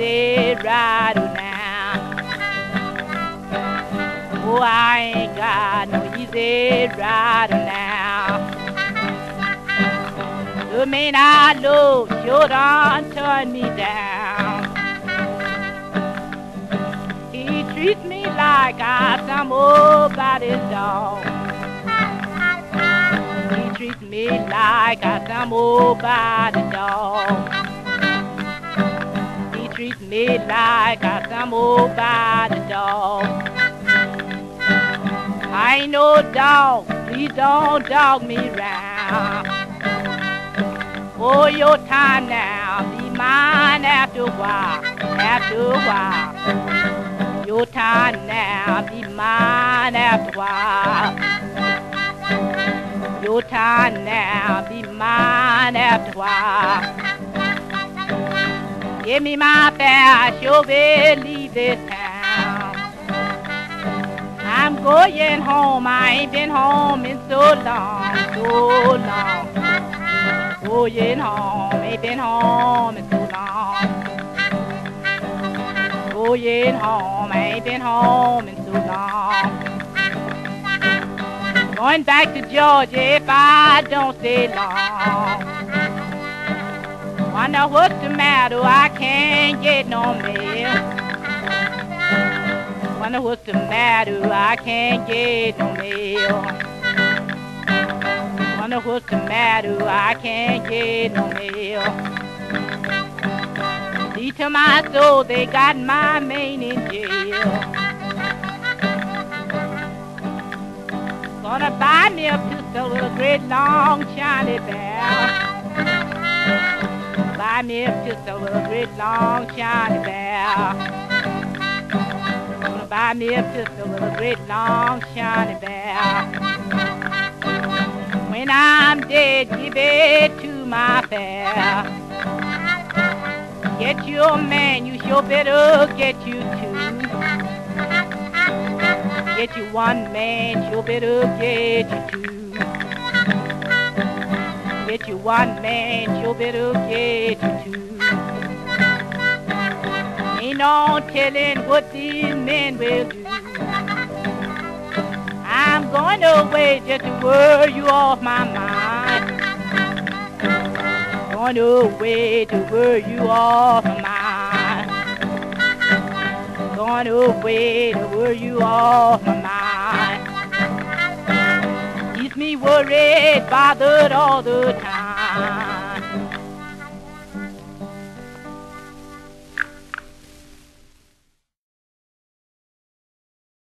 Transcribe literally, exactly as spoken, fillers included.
say right now. Oh, I ain't got no easy ride now. You may not know, you done turn me down. He treats me like I'm some old body's dog. Treat me like I'm some old body dog. He treats me like I'm some old body dog. I ain't no dog, please don't dog me round. Oh, your time now, be mine after a while, after a while. Your time now, be mine after a while. Your time now be mine after a while. Give me my fare, sure will leave this town. I'm going home, I ain't been home in so long, so long. Going home, ain't been home in so long. Going home, ain't been home in so long. Going back to Georgia if I don't stay long. Wonder what's the matter, I can't get no mail. Wonder what's the matter, I can't get no mail. Wonder what's the matter, I can't get no mail. See to my soul, they got my man in jail. Gonna buy me a pistol with a great long shiny barrel. Buy me a pistol with a great long shiny barrel. Gonna buy me a pistol with a great long shiny barrel. When I'm dead, give it to my pal. Get your man, you sure better get you two. Get you one man, you better get you two. Get you one man, you better get you two. Ain't no telling what these men will do. I'm going away just to worry you off my mind. Going away to worry you off my mind. Going away to worry you off my mind. Keeps me worried, bothered all the time.